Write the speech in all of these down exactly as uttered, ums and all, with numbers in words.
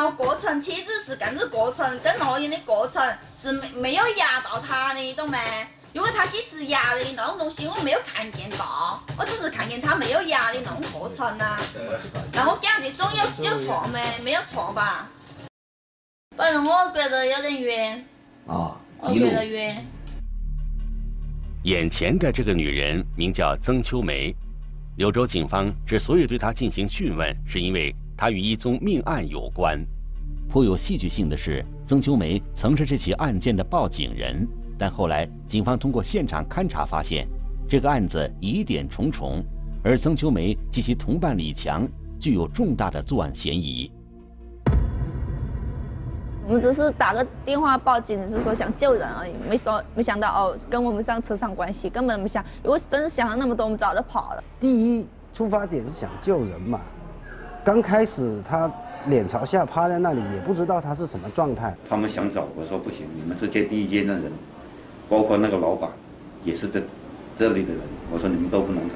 后过程车子是跟着过程跟老人的过程是没没有压到他的，懂没？如果他即使压的那种东西，我没有看见到，我只是看见他没有压的那种过程呐、啊。然后讲的总有有错没？没有错吧？反正我觉得有点冤。啊，我觉得冤。眼前的这个女人名叫曾秋梅，柳州警方之所以对她进行讯问，是因为她与一宗命案有关。颇有戏剧性的是，曾秋梅曾是这起案件的报警人，但后来警方通过现场勘查发现，这个案子疑点重重，而曾秋梅及其同伴李强具有重大的作案嫌疑。我们只是打个电话报警，只是说想救人而已，没说没想到哦，跟我们上扯上关系，根本没想。如果真是想了那么多，我们早就跑了。第一出发点是想救人嘛，刚开始他脸朝下趴在那里，也不知道他是什么状态。他们想找我说不行，你们这届第一届的人，包括那个老板，也是这这里的人。我说你们都不能找。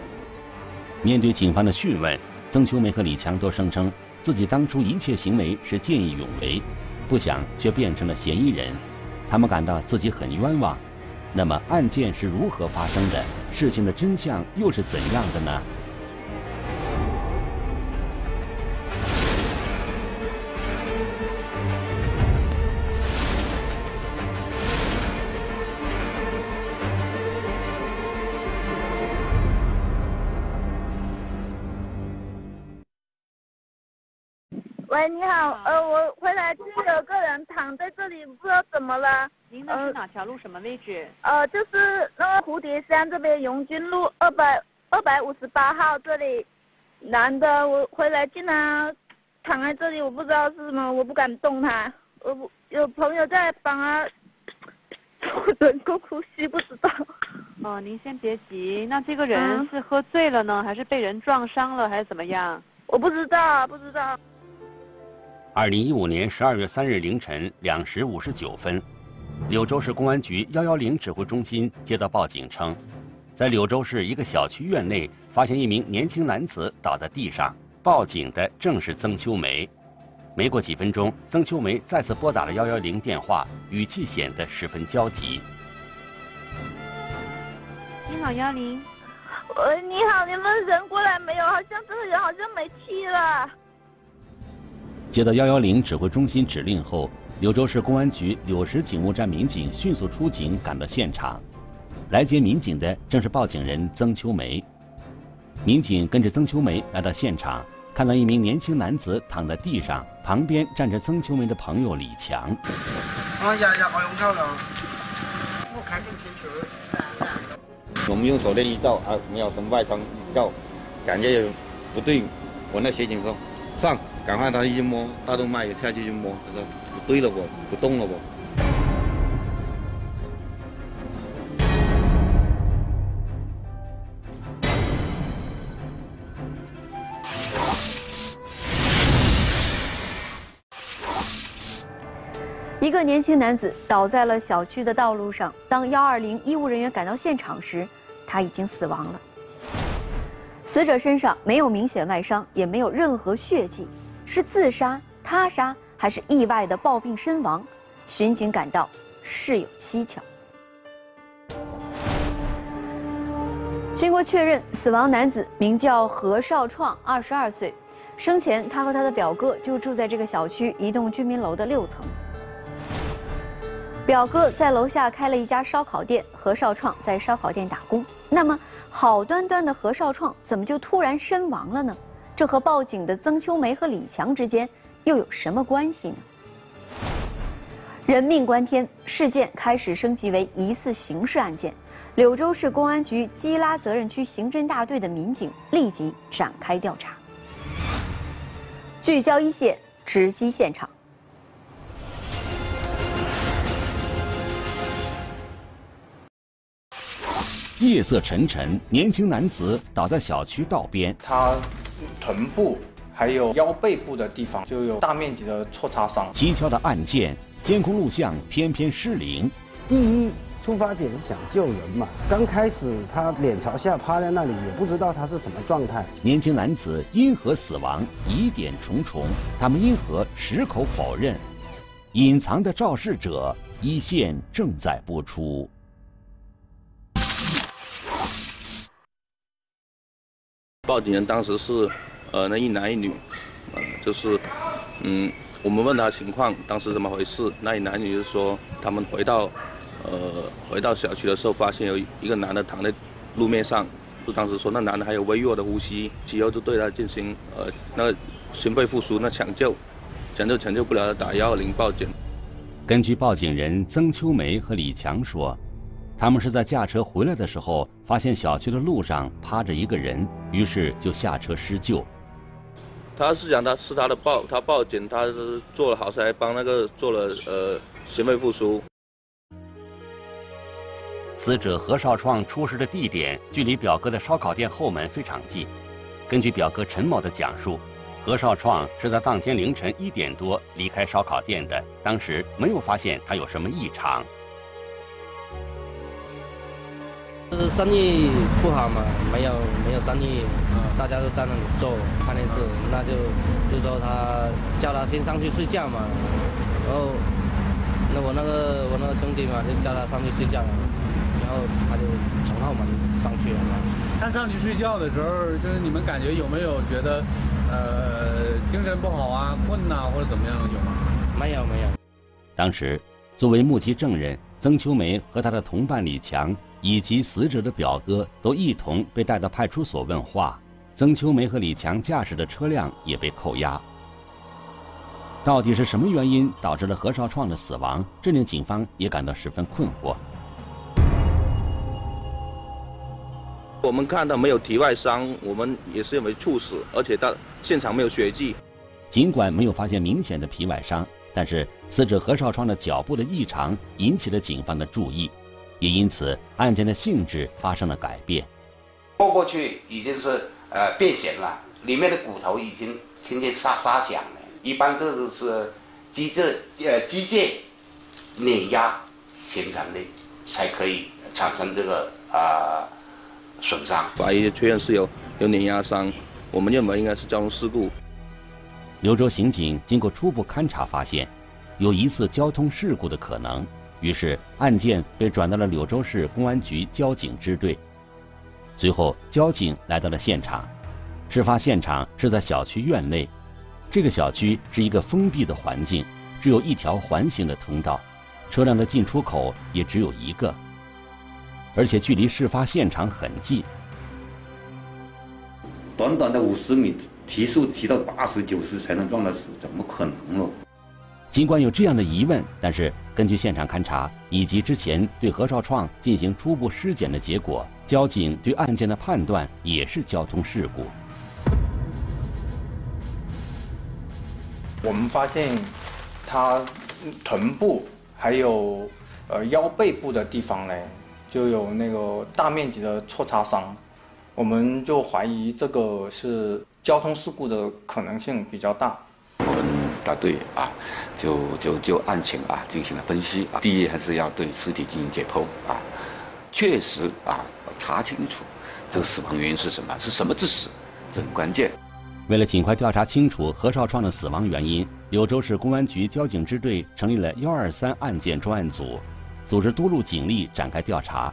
面对警方的讯问，曾秋梅和李强都声称自己当初一切行为是见义勇为。不想却变成了嫌疑人，他们感到自己很冤枉。那么案件是如何发生的？事情的真相又是怎样的呢？喂，你好，呃，我回来就有个人躺在这里，不知道怎么了。您那是哪条路，什么位置？呃，就是那个蝴蝶山这边永军路二百二百五十八号这里，男的，我回来竟然躺在这里，我不知道是什么，我不敢动他，我不有朋友在帮他做人工呼吸，不知道。哦、呃，您先别急，那这个人是喝醉了呢，嗯、还是被人撞伤了，还是怎么样？我不知道，不知道。二零一五年十二月三日凌晨两时五十九分，柳州市公安局幺幺零指挥中心接到报警称，在柳州市一个小区院内发现一名年轻男子倒在地上，报警的正是曾秋梅。没过几分钟，曾秋梅再次拨打了幺幺零电话，语气显得十分焦急。你好，幺零。喂，你好，你们人过来没有？好像这个人好像没气了。接到幺幺零指挥中心指令后，柳州市公安局柳石警务站民警迅速出警赶到现场。来接民警的正是报警人曾秋梅。民警跟着曾秋梅来到现场，看到一名年轻男子躺在地上，旁边站着曾秋梅的朋友李强。我日日我用偷了，我看清楚。我们用手电一照，啊，没有什么外伤，一照感觉不对。我那协警说上。赶快他一摸，大动脉也下去一摸，他说不对了不，不动了不。一个年轻男子倒在了小区的道路上，当幺二零医务人员赶到现场时，他已经死亡了。死者身上没有明显外伤，也没有任何血迹。是自杀、他杀，还是意外的暴病身亡？巡警感到事有蹊跷。经过确认，死亡男子名叫何少创，二十二岁。生前，他和他的表哥就住在这个小区一栋居民楼的六层。表哥在楼下开了一家烧烤店，何少创在烧烤店打工。那么，好端端的何少创怎么就突然身亡了呢？这和报警的曾秋梅和李强之间又有什么关系呢？人命关天，事件开始升级为疑似刑事案件。柳州市公安局基拉责任区刑侦大队的民警立即展开调查，聚焦一线，直击现场。夜色沉沉，年轻男子倒在小区道边，他臀部还有腰背部的地方就有大面积的挫擦伤。蹊跷的案件，监控录像偏偏失灵。第一出发点是想救人嘛。刚开始他脸朝下趴在那里，也不知道他是什么状态。年轻男子因何死亡，疑点重重，他们因何矢口否认？隐藏的肇事者，一线正在播出。 报警人当时是，呃，那一男一女，呃，就是，嗯，我们问他情况，当时怎么回事？那一男女就说，他们回到，呃，回到小区的时候，发现有一个男的躺在路面上，就当时说那男的还有微弱的呼吸，其后就对他进行，呃，那心肺复苏，那抢救，抢救抢救不了，打一二零报警。根据报警人曾秋梅和李强说。 他们是在驾车回来的时候，发现小区的路上趴着一个人，于是就下车施救。他是想他是他的报，他报警，他做了好事，还帮那个做了呃心肺复苏。死者何少创出事的地点距离表哥的烧烤店后门非常近。根据表哥陈某的讲述，何少创是在当天凌晨一点多离开烧烤店的，当时没有发现他有什么异常。 生意不好嘛，没有没有生意，大家都在那里做看电视，那就就说他叫他先上去睡觉嘛，然后那我那个我那个兄弟嘛就叫他上去睡觉，然后他就从后门上去了嘛。他上去睡觉的时候，就是你们感觉有没有觉得，呃，精神不好啊、困呐、啊、或者怎么样有吗？没有没有。当时作为目击证人，曾秋梅和她的同伴李强。 以及死者的表哥都一同被带到派出所问话，曾秋梅和李强驾驶的车辆也被扣押。到底是什么原因导致了何少创的死亡？这令警方也感到十分困惑。我们看到没有体外伤，我们也是因为猝死，而且到现场没有血迹。尽管没有发现明显的皮外伤，但是死者何少创的脚步的异常引起了警方的注意。 也因此，案件的性质发生了改变。摸过去已经是呃变形了，里面的骨头已经听见沙沙响了。一般这都是机械呃机械碾压形成的，才可以产生这个啊、呃、损伤。法医确认是有有碾压伤，我们认为应该是交通事故。柳州刑警经过初步勘查发现，有疑似交通事故的可能。 于是，案件被转到了柳州市公安局交警支队。随后，交警来到了现场。事发现场是在小区院内，这个小区是一个封闭的环境，只有一条环形的通道，车辆的进出口也只有一个，而且距离事发现场很近。短短的五十米，提速提到八十、九十才能撞到死，怎么可能呢？ 尽管有这样的疑问，但是根据现场勘查以及之前对何少创进行初步尸检的结果，交警对案件的判断也是交通事故。我们发现他臀部还有呃腰背部的地方呢，就有那个大面积的挫擦伤，我们就怀疑这个是交通事故的可能性比较大。 大队啊，就就就案情啊进行了分析啊。第一还是要对尸体进行解剖啊，确实啊查清楚这个死亡原因是什么，是什么致死，这很关键。为了尽快调查清楚何少创的死亡原因，柳州市公安局交警支队成立了一二三案件专案组，组织多路警力展开调查。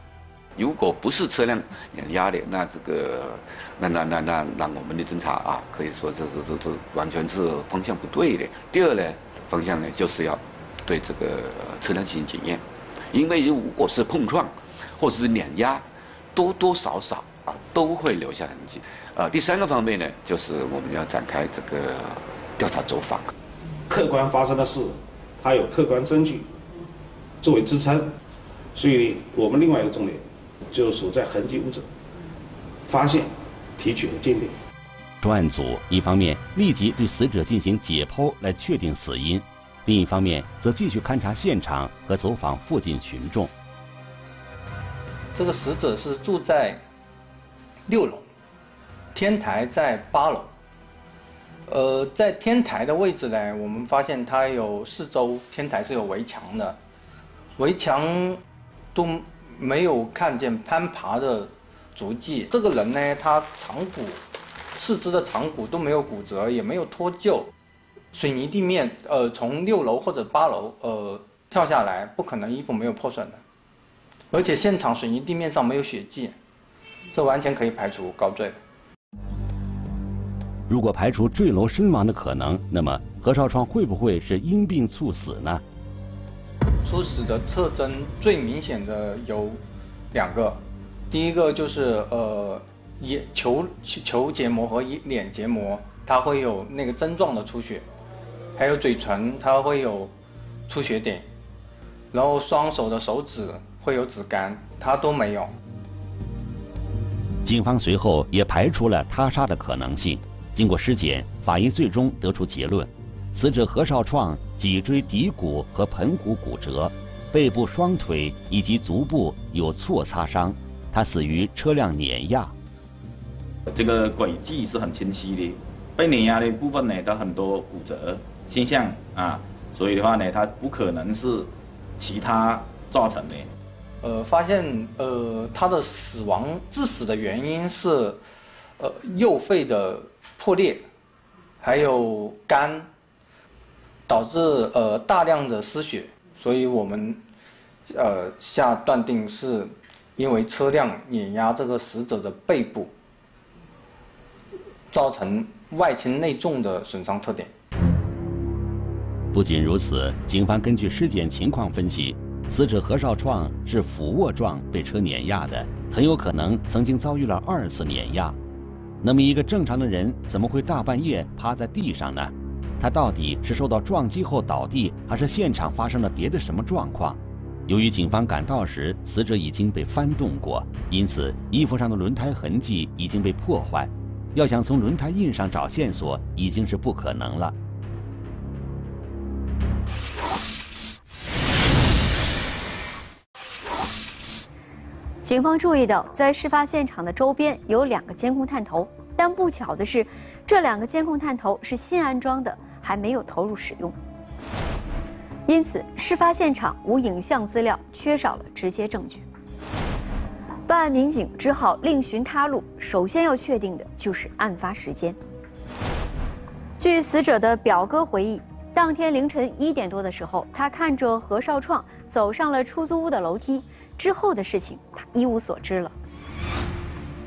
如果不是车辆碾压的，那这个那那那那那我们的侦查啊，可以说这这这这完全是方向不对的。第二呢，方向呢就是要对这个车辆进行检验，因为如果是碰撞或者是碾压，多多少少啊都会留下痕迹。呃，第三个方面呢，就是我们要展开这个调查走访，客观发生的事，它有客观证据作为支撑，所以我们另外一个重点。 就所在痕迹物证发现、提取和鉴定。专案组一方面立即对死者进行解剖来确定死因，另一方面则继续勘查现场和走访附近群众。这个死者是住在六楼，天台在八楼。呃，在天台的位置呢，我们发现它有四周天台是有围墙的，围墙。都没有看见攀爬的足迹。这个人呢，他长骨，四肢的长骨都没有骨折，也没有脱臼。水泥地面，呃，从六楼或者八楼，呃，跳下来，不可能衣服没有破损的。而且现场水泥地面上没有血迹，这完全可以排除高坠。 如果排除坠楼身亡的可能，那么何少创会不会是因病猝死呢？猝死的特征最明显的有两个，第一个就是呃眼球球结膜和脸结膜，它会有那个针状的出血，还有嘴唇它会有出血点，然后双手的手指会有指干，它都没有。警方随后也排除了他杀的可能性。 经过尸检，法医最终得出结论：死者何少创脊椎骶骨和盆骨骨折，背部、双腿以及足部有挫擦伤，他死于车辆碾压。这个轨迹是很清晰的，被碾压的部分呢，它很多骨折现象啊，所以的话呢，它不可能是其他造成的。呃，发现呃，他的死亡致死的原因是，呃，右肺的 破裂，还有肝，导致呃大量的失血，所以我们呃下断定是因为车辆碾压这个死者的背部，造成外轻内重的损伤特点。不仅如此，警方根据尸检情况分析，死者何少创是俯卧状被车碾压的，很有可能曾经遭遇了二次碾压。 那么，一个正常的人怎么会大半夜趴在地上呢？他到底是受到撞击后倒地，还是现场发生了别的什么状况？由于警方赶到时，死者已经被翻动过，因此衣服上的轮胎痕迹已经被破坏，要想从轮胎印上找线索已经是不可能了。警方注意到，在事发现场的周边有两个监控探头，但不巧的是，这两个监控探头是新安装的，还没有投入使用。因此，事发现场无影像资料，缺少了直接证据。办案民警只好另寻他路，首先要确定的就是案发时间。据死者的表哥回忆，当天凌晨一点多的时候，他看着何少创走上了出租屋的楼梯。 之后的事情，他一无所知了。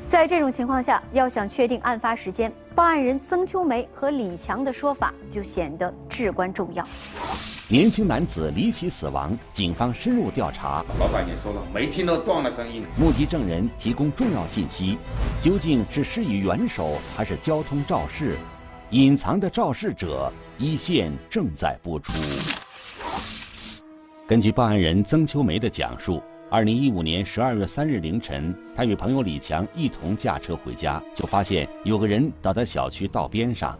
在这种情况下，要想确定案发时间，报案人曾秋梅和李强的说法就显得至关重要。年轻男子离奇死亡，警方深入调查。老板也说了，没听到撞的声音。目击证人提供重要信息，究竟是施以援手还是交通肇事？隐藏的肇事者，一线正在播出。根据报案人曾秋梅的讲述。 二零一五年十二月三日凌晨，他与朋友李强一同驾车回家，就发现有个人倒在小区道边上。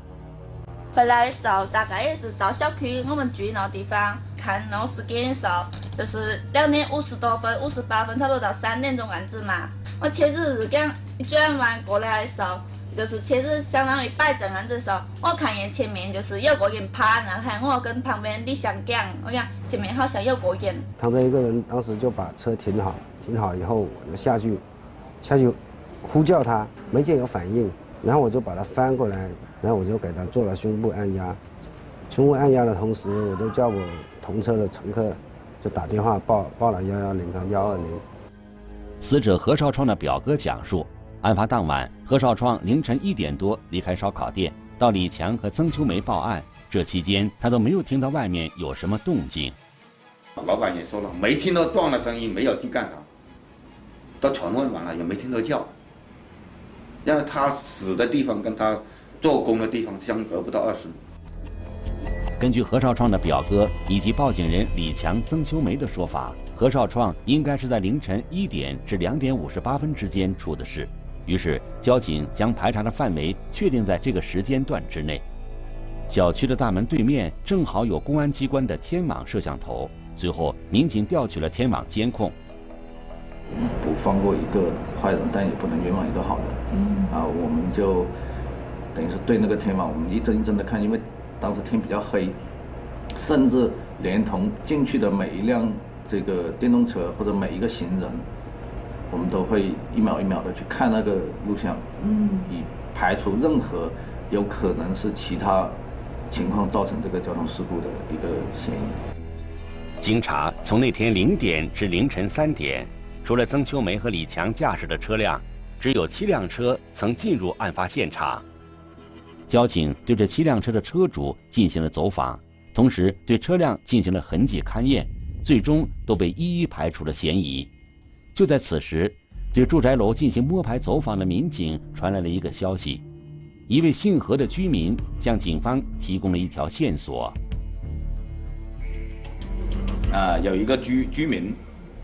回来的时候，大概也是到小区我们住那地方，看那个时间的时候，就是两点五十多分、五十八分，差不多到三点钟样子嘛。我车子是刚一转弯过来的时候，就是车子相当于摆正样子的时候，我看见前面就是有个人趴，然后我跟旁边李强讲，我讲。 前面好像有个人，他这一个人当时就把车停好，停好以后我就下去，下去呼叫他，没见有反应，然后我就把他翻过来，然后我就给他做了胸部按压，胸部按压的同时，我就叫我同车的乘客就打电话报报了一一零和一二零。死者何少创的表哥讲述，案发当晚何少创凌晨一点多离开烧烤店，到李强和曾秋梅报案。 这期间，他都没有听到外面有什么动静。老板也说了，没听到撞的声音，没有去干啥。都询问完了，也没听到叫。因为他死的地方跟他做工的地方相隔不到二十米。根据何少创的表哥以及报警人李强、曾秋梅的说法，何少创应该是在凌晨一点至两点五十八分之间出的事。于是，交警将排查的范围确定在这个时间段之内。 小区的大门对面正好有公安机关的天网摄像头。随后，民警调取了天网监控。我们不放过一个坏人，但也不能冤枉一个好人。嗯。啊，我们就等于是对那个天网，我们一帧一帧的看，因为当时天比较黑，甚至连同进去的每一辆这个电动车或者每一个行人，我们都会一秒一秒的去看那个录像，嗯，以排除任何有可能是其他情况造成这个交通事故的一个嫌疑。经查，从那天零点至凌晨三点，除了曾秋梅和李强驾驶的车辆，只有七辆车曾进入案发现场。交警对这七辆车的车主进行了走访，同时对车辆进行了痕迹勘验，最终都被一一排除了嫌疑。就在此时，对住宅楼进行摸排走访的民警传来了一个消息：一位姓何的居民向警方提供了一条线索。啊，有一个居居民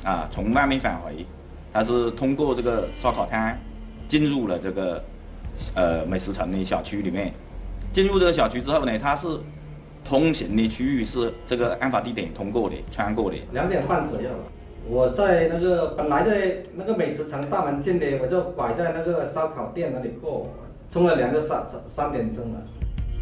啊，从外面返回，他是通过这个烧烤摊进入了这个呃美食城的小区里面。进入这个小区之后呢，他是通行的区域，是这个案发地点通过的、穿过的。两点半左右。我在那个本来在那个美食城大门进的，我就拐在那个烧烤店那里过，冲了两个三三点钟了。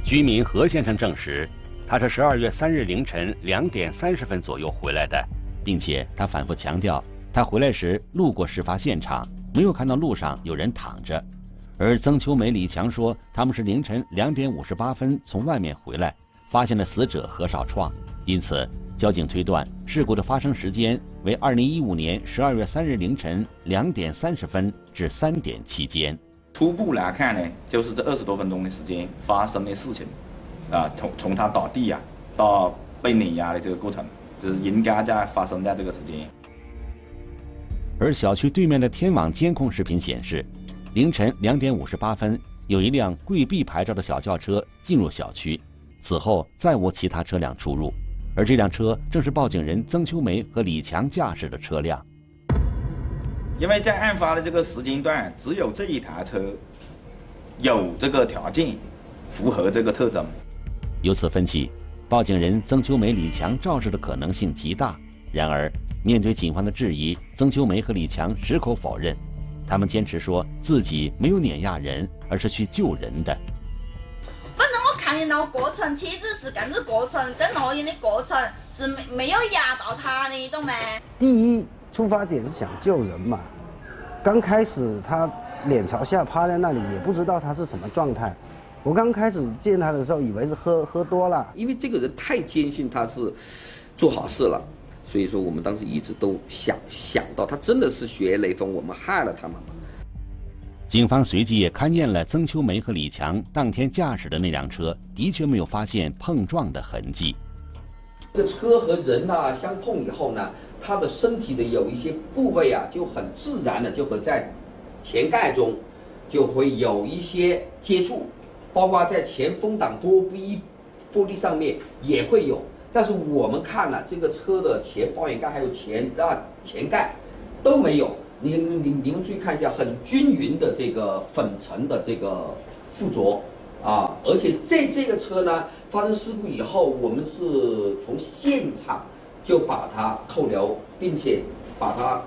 居民何先生证实，他是十二月三日凌晨两点三十分左右回来的，并且他反复强调，他回来时路过事发现场，没有看到路上有人躺着。而曾秋梅、李强说，他们是凌晨两点五十八分从外面回来，发现了死者何少创，因此。交警推断，事故的发生时间为二零一五年十二月三日凌晨两点三十分至三点期间。初步来看呢，就是这二十多分钟的时间发生的事情，啊，从从他倒地呀、啊、到被碾压的这个过程，就是应该在发生在这个时间。而小区对面的天网监控视频显示，凌晨两点五十八分，有一辆贵 B 牌照的小轿车进入小区，此后再无其他车辆出入。而这辆车正是报警人曾秋梅和李强驾驶的车辆。因为在案发的这个时间段，只有这一台车有这个条件，符合这个特征。由此分析，报警人曾秋梅、李强肇事的可能性极大。然而，面对警方的质疑，曾秋梅和李强矢口否认，他们坚持说自己没有碾压人，而是去救人的。看见到过程，妻子是跟着过程，跟老人的过程是没没有压到他的，你懂没？第一出发点是想救人嘛，刚开始他脸朝下趴在那里，也不知道他是什么状态。我刚开始见他的时候，以为是喝喝多了，因为这个人太坚信他是做好事了，所以说我们当时一直都想想到他真的是血雨雷锋，我们害了他们。警方随即也勘验了曾秋梅和李强当天驾驶的那辆车，的确没有发现碰撞的痕迹。这个车和人啊相碰以后呢，他的身体的有一些部位啊，就很自然的就会在前盖中就会有一些接触，包括在前风挡多玻璃上面也会有。但是我们看了这个车的前保险杠还有前啊前盖都没有。你你你们注意看一下，很均匀的这个粉尘的这个附着啊，而且这这个车呢，发生事故以后，我们是从现场就把它扣留，并且把它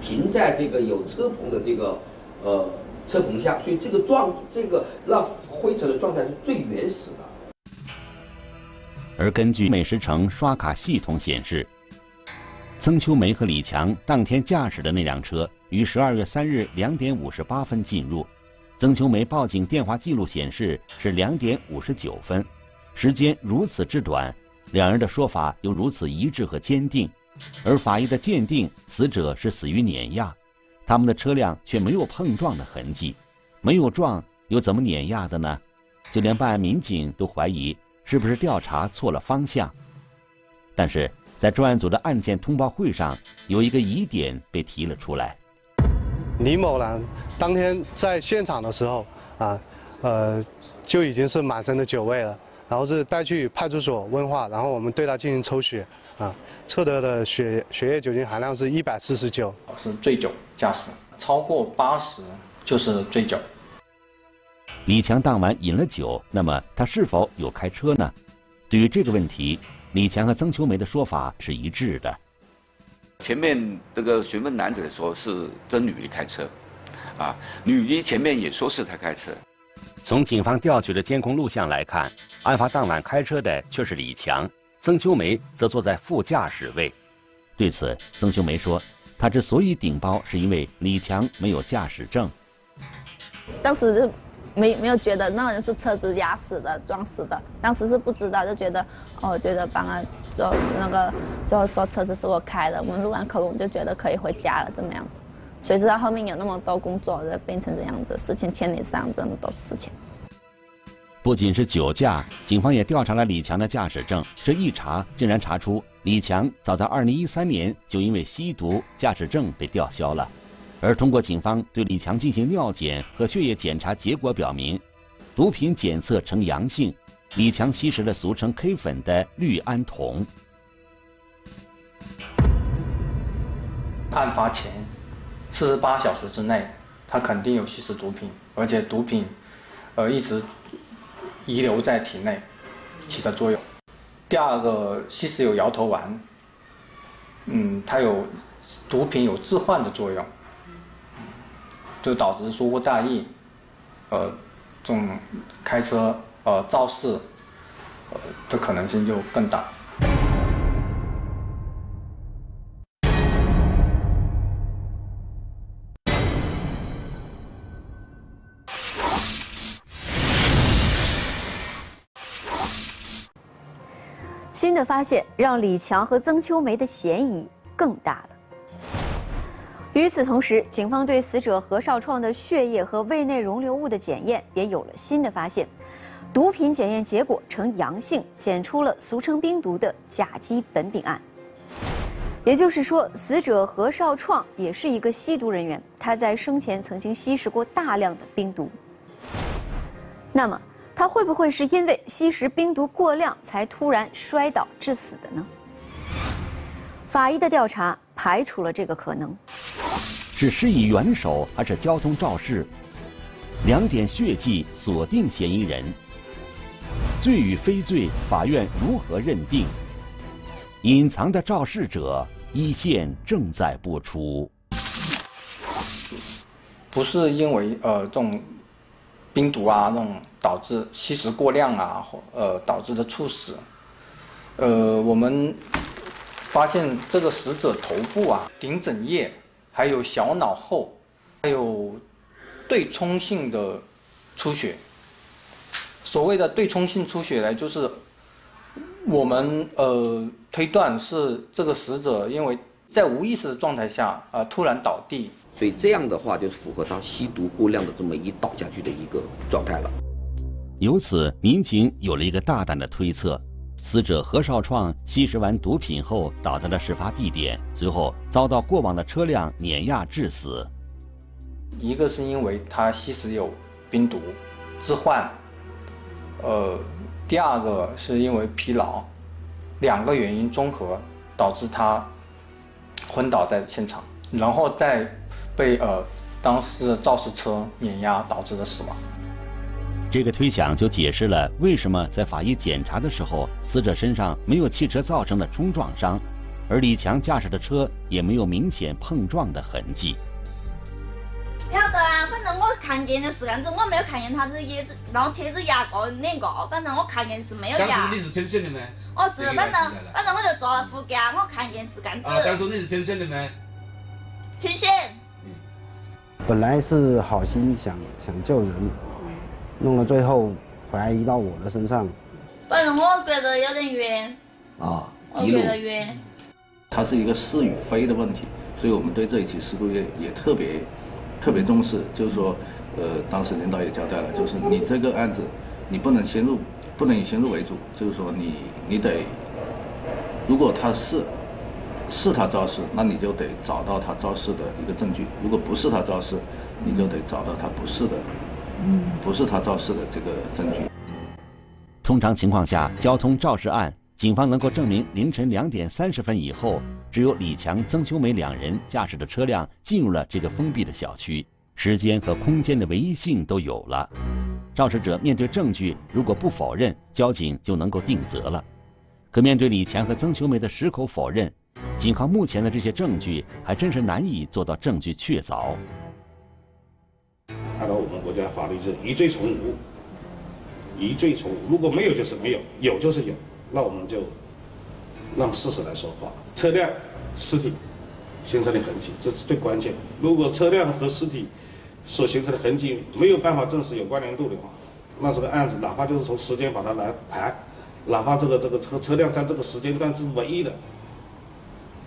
停在这个有车棚的这个呃车棚下，所以这个状这个那灰尘的状态是最原始的。而根据美食城刷卡系统显示，曾秋梅和李强当天驾驶的那辆车于十二月三日两点五十八分进入。曾秋梅报警电话记录显示是两点五十九分，时间如此之短，两人的说法又如此一致和坚定。而法医的鉴定，死者是死于碾压，他们的车辆却没有碰撞的痕迹，没有撞又怎么碾压的呢？就连办案民警都怀疑是不是调查错了方向。但是。在专案组的案件通报会上，有一个疑点被提了出来。李某男当天在现场的时候啊，呃，就已经是满身的酒味了，然后是带去派出所问话，然后我们对他进行抽血啊，测得的血血液酒精含量是一百四十九，是醉酒驾驶，超过八十就是醉酒。李强当晚饮了酒，那么他是否有开车呢？对于这个问题，李强和曾秋梅的说法是一致的。前面这个询问男子的时候是真女的开车，啊，女的前面也说是她开车。从警方调取的监控录像来看，案发当晚开车的却是李强，曾秋梅则坐在副驾驶位。对此，曾秀梅说，她之所以顶包，是因为李强没有驾驶证。当时就没没有觉得那人是车子压死的、撞死的，当时是不知道，就觉得哦，觉得帮他做那个，就说车子是我开的。我们录完口供就觉得可以回家了，怎么样子？谁知道后面有那么多工作，就变成这样子，事情牵连上这么多事情。不仅是酒驾，警方也调查了李强的驾驶证。这一查，竟然查出李强早在二零一三年就因为吸毒，驾驶证被吊销了。而通过警方对李强进行尿检和血液检查，结果表明，毒品检测呈阳性，李强吸食了俗称 K 粉的氯胺酮。案发前四十八小时之内，他肯定有吸食毒品，而且毒品，呃，一直遗留在体内，起的作用。第二个，吸食有摇头丸，嗯，它有毒品有致幻的作用，就导致疏忽大意，呃，这种开车呃肇事，呃的可能性就更大。新的发现让李强和曾秋梅的嫌疑更大了。与此同时，警方对死者何少创的血液和胃内溶瘤物的检验也有了新的发现，毒品检验结果呈阳性，检出了俗称冰毒的甲基苯丙胺。也就是说，死者何少创也是一个吸毒人员，他在生前曾经吸食过大量的冰毒。那么，他会不会是因为吸食冰毒过量才突然摔倒致死的呢？法医的调查排除了这个可能。是施以援手还是交通肇事？两点血迹锁定嫌疑人。罪与非罪，法院如何认定？隐藏的肇事者，一线正在播出。不是因为呃这种冰毒啊那种。导致吸食过量啊，呃，导致的猝死。呃，我们发现这个死者头部啊、顶枕叶，还有小脑后，还有对冲性的出血。所谓的对冲性出血呢，就是我们呃推断是这个死者因为在无意识的状态下啊、呃、突然倒地，所以这样的话就是符合他吸毒过量的这么一倒下去的一个状态了。由此，民警有了一个大胆的推测：死者何少创吸食完毒品后倒在了事发地点，随后遭到过往的车辆碾压致死。一个是因为他吸食有冰毒致幻，呃，第二个是因为疲劳，两个原因综合导致他昏倒在现场，然后再被呃当时的肇事车碾压导致的死亡。这个推想就解释了为什么在法医检查的时候，死者身上没有汽车造成的冲撞伤，而李强驾驶的车也没有明显碰撞的痕迹。晓得啊，反正我看见的是这样子，我没有看见他这椰子，然后车子压过碾过，反正我看见是没有压。当时你是清醒的没？我是，反正反正我就坐在副驾，我看见是这样子。啊，当时你是清醒的没？清醒。嗯。本来是好心想想救人。弄到最后怀疑到我的身上，反正我觉得有点冤啊，我觉得冤。它是一个是与非的问题，所以我们对这一起事故也也特别特别重视。就是说，呃，当时领导也交代了，就是你这个案子，你不能先入，不能以先入为主，就是说你你得，如果他是是他肇事，那你就得找到他肇事的一个证据；如果不是他肇事，你就得找到他不是的。不是他肇事的这个证据。通常情况下，交通肇事案，警方能够证明凌晨两点三十分以后，只有李强、曾秋梅两人驾驶的车辆进入了这个封闭的小区，时间和空间的唯一性都有了。肇事者面对证据，如果不否认，交警就能够定责了。可面对李强和曾秋梅的矢口否认，仅靠目前的这些证据，还真是难以做到证据确凿。按照我们国家法律是疑罪从无，疑罪从无。如果没有就是没有，有就是有，那我们就让事实来说话。车辆尸体形成的痕迹，这是最关键的。如果车辆和尸体所形成的痕迹没有办法证实有关联度的话，那这个案子哪怕就是从时间把它来排，哪怕这个这个车车辆在这个时间段是唯一的，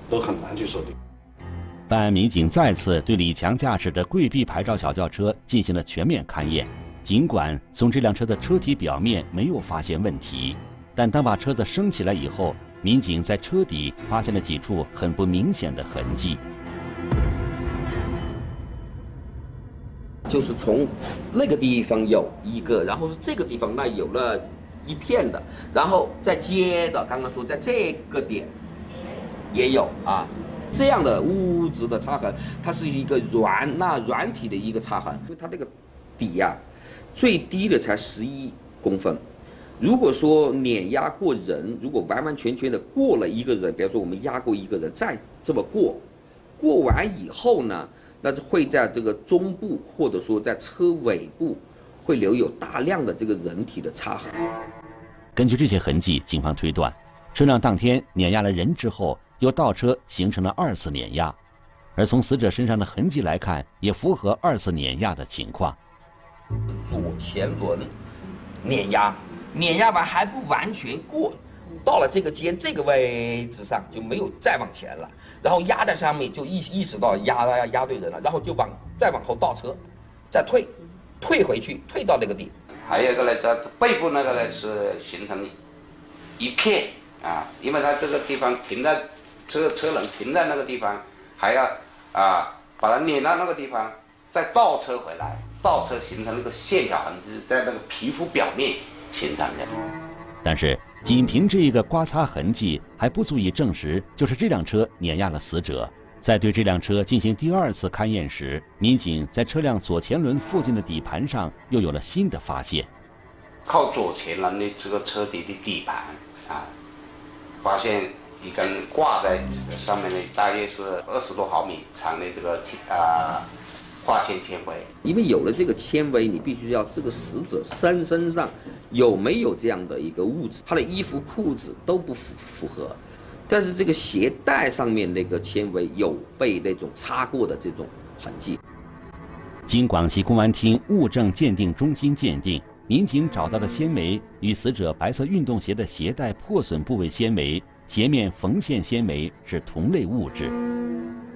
都很难去锁定。办案民警再次对李强驾驶的贵 B 牌照小轿车进行了全面勘验。尽管从这辆车的车体表面没有发现问题，但当把车子升起来以后，民警在车底发现了几处很不明显的痕迹。 就是从那个地方有一个，然后是这个地方那有了一片的，然后再接的，刚刚说在这个点也有啊，这样的污渍的擦痕，它是一个软那软体的一个擦痕，因为它这个底呀、啊，最低的才十一公分，如果说碾压过人，如果完完全全的过了一个人，比如说我们压过一个人，再这么过，过完以后呢？ 那是会在这个中部，或者说在车尾部，会留有大量的这个人体的擦痕。根据这些痕迹，警方推断，车辆当天碾压了人之后，又倒车形成了二次碾压，而从死者身上的痕迹来看，也符合二次碾压的情况。左前轮碾压，碾压完还不完全过。 到了这个肩这个位置上就没有再往前了，然后压在上面就意意识到压压压对人了，然后就往再往后倒车，再退，退回去，退到那个地。还有一个呢，在背部那个呢是形成一片啊，因为它这个地方停在这个车轮停在那个地方，还要啊把它碾到那个地方，再倒车回来，倒车形成那个线条痕迹在那个皮肤表面形成的。但是。 仅凭这个刮擦痕迹还不足以证实，就是这辆车碾压了死者。在对这辆车进行第二次勘验时，民警在车辆左前轮附近的底盘上又有了新的发现。靠左前轮的这个车底的底盘啊，发现一根挂在上面的大约是二十多毫米长的这个啊化纤纤维。因为有了这个纤维，你必须要这个死者身身上。 有没有这样的一个物质？他的衣服、裤子都不符符合，但是这个鞋带上面那个纤维有被那种擦过的这种痕迹。经广西公安厅物证鉴定中心鉴定，民警找到的纤维与死者白色运动鞋的鞋带破损部位纤维、鞋面缝线纤维是同类物质。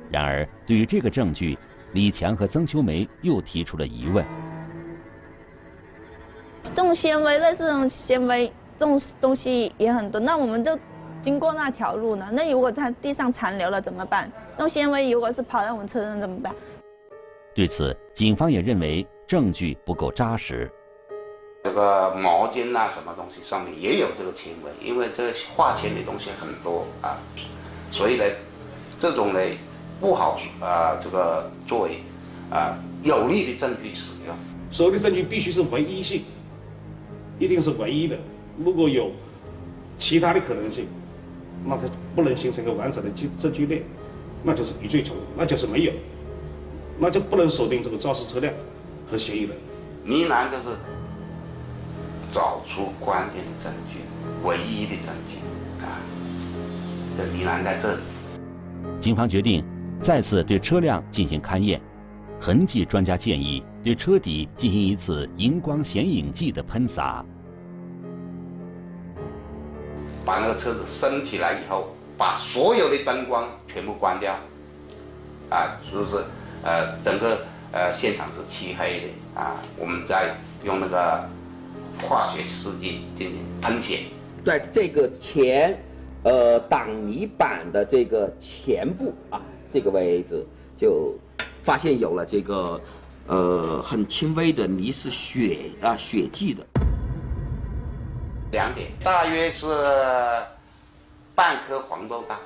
然而，对于这个证据，李强和曾秋梅又提出了疑问。 这种纤维类似这种纤维，这种东西也很多。那我们就经过那条路呢？那如果它地上残留了怎么办？这种纤维如果是跑到我们车上怎么办？对此，警方也认为证据不够扎实。这个毛巾啊，什么东西上面也有这个纤维，因为这个化纤的东西很多啊，所以呢，这种呢不好啊、呃，这个作为啊、呃、有力的证据使用。所有的证据必须是唯一性。 一定是唯一的，如果有其他的可能性，那它不能形成一个完整的证据链，那就是疑罪从无，那就是没有，那就不能锁定这个肇事车辆和嫌疑人。呢喃就是找出关键的证据，唯一的证据啊，这呢喃在这里。警方决定再次对车辆进行勘验，痕迹专家建议。 对车底进行一次荧光显影剂的喷洒，把那个车子升起来以后，把所有的灯光全部关掉，啊，就是呃整个呃现场是漆黑的啊，我们再用那个化学试剂进行喷血，在这个前呃挡泥板的这个前部啊这个位置就发现有了这个。 呃，很轻微的泥是血啊血迹的。两点，大约是半颗黄豆大。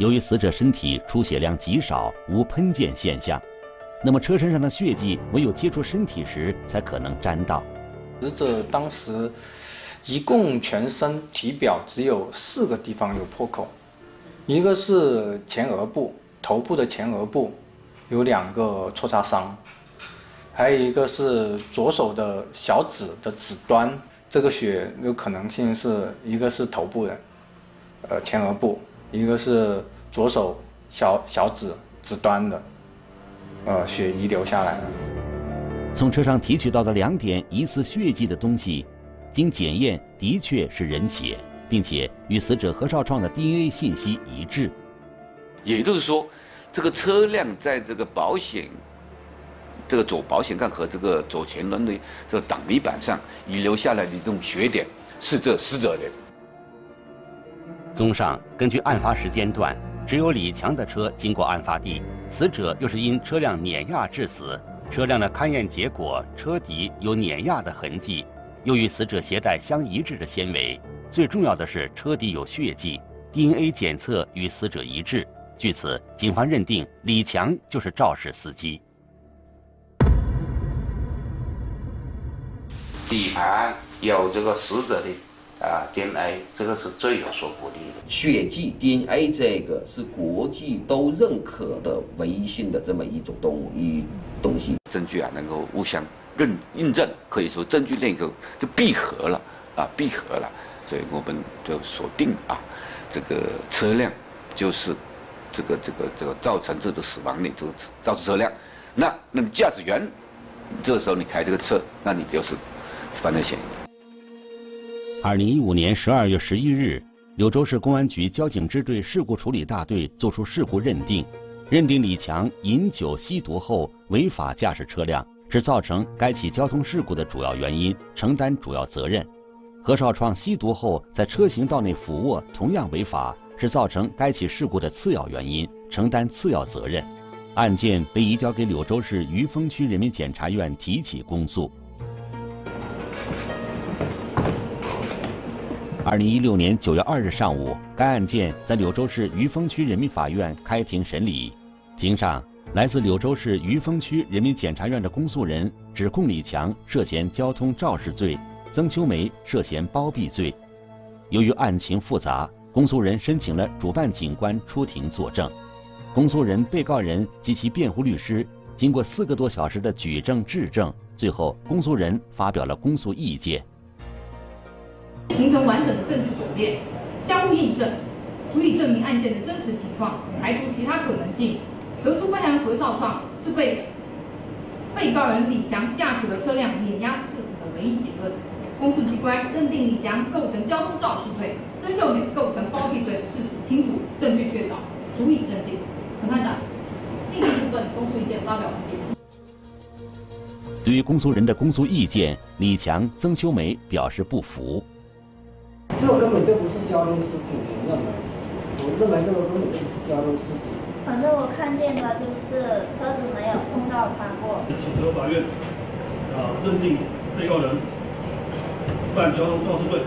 由于死者身体出血量极少，无喷溅现象，那么车身上的血迹唯有接触身体时才可能沾到。死者当时一共全身体表只有四个地方有破口，一个是前额部，头部的前额部有两个挫擦伤。 还有一个是左手的小指的指端，这个血有可能性是一个是头部的，呃前额部，一个是左手小小指指端的，呃，血遗留下来的。从车上提取到的两点疑似血迹的东西，经检验的确是人血，并且与死者何少创的 D N A 信息一致。也就是说，这个车辆在这个保险。 这个左保险杠和这个左前轮的这个挡泥板上遗留下来的这种血点，是这死者的。综上，根据案发时间段，只有李强的车经过案发地，死者又是因车辆碾压致死。车辆的勘验结果，车底有碾压的痕迹，又与死者携带相一致的纤维。最重要的是，车底有血迹 ，D N A 检测与死者一致。据此，警方认定李强就是肇事司机。 底盘有这个死者的啊 D N A， 这个是最有说服力的。血迹 D N A 这个是国际都认可的唯一性的这么一种动物一东西。证据啊能够互相认印证，可以说证据链就就闭合了啊，闭合了，所以我们就锁定啊，这个车辆就是这个这个这个造成这个死亡的这个肇事车辆。那那么驾驶员这个时候你开这个车，那你就是。 犯罪嫌疑人。二零一五年十二月十一日，柳州市公安局交警支队事故处理大队作出事故认定，认定李强饮酒吸毒后违法驾驶车辆，是造成该起交通事故的主要原因，承担主要责任。何少创吸毒后在车行道内俯卧，同样违法，是造成该起事故的次要原因，承担次要责任。案件被移交给柳州市余峰区人民检察院提起公诉。 二零一六年九月二日上午，该案件在柳州市余峰区人民法院开庭审理。庭上，来自柳州市余峰区人民检察院的公诉人指控李强涉嫌交通肇事罪，曾秋梅涉嫌包庇罪。由于案情复杂，公诉人申请了主办警官出庭作证。公诉人、被告人及其辩护律师经过四个多小时的举证质证，最后公诉人发表了公诉意见。 形成完整的证据锁链，相互印证，足以证明案件的真实情况，排除其他可能性，得出被害人何少创是被被告人李强驾驶的车辆碾压致死的唯一结论。公诉机关认定李强构成交通肇事罪，曾秀梅构成包庇罪，事实清楚，证据确凿，足以认定。审判长，另一部分公诉意见发表完毕。 对于公诉人的公诉意见，李强、曾秋梅表示不服。这个根本就不是交通事故，我认为，我认为这个根本就不是交通事故。反正我看见的就是车子没有碰到他过。请求法院啊认定被告人犯交通肇事罪。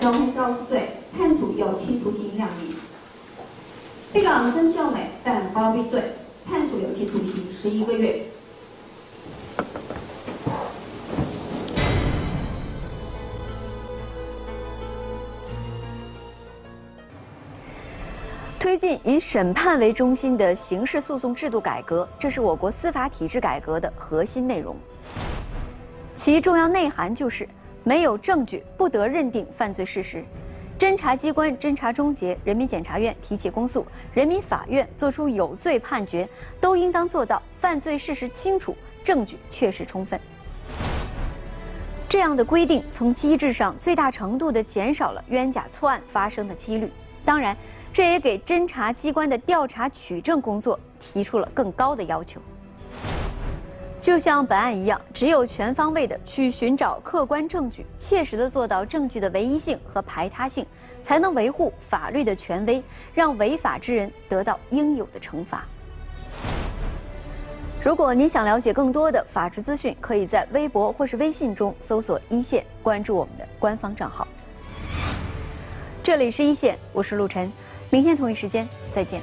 交通肇事罪，判处有期徒刑两年。被告人曾秀美犯包庇罪，判处有期徒刑十一个月。推进以审判为中心的刑事诉讼制度改革，这是我国司法体制改革的核心内容。其重要内涵就是。 没有证据，不得认定犯罪事实。侦查机关侦查终结，人民检察院提起公诉，人民法院作出有罪判决，都应当做到犯罪事实清楚，证据确实充分。这样的规定从机制上最大程度地减少了冤假错案发生的几率。当然，这也给侦查机关的调查取证工作提出了更高的要求。 就像本案一样，只有全方位的去寻找客观证据，切实的做到证据的唯一性和排他性，才能维护法律的权威，让违法之人得到应有的惩罚。如果您想了解更多的法治资讯，可以在微博或是微信中搜索“一线”，关注我们的官方账号。这里是一线，我是陆晨，明天同一时间再见。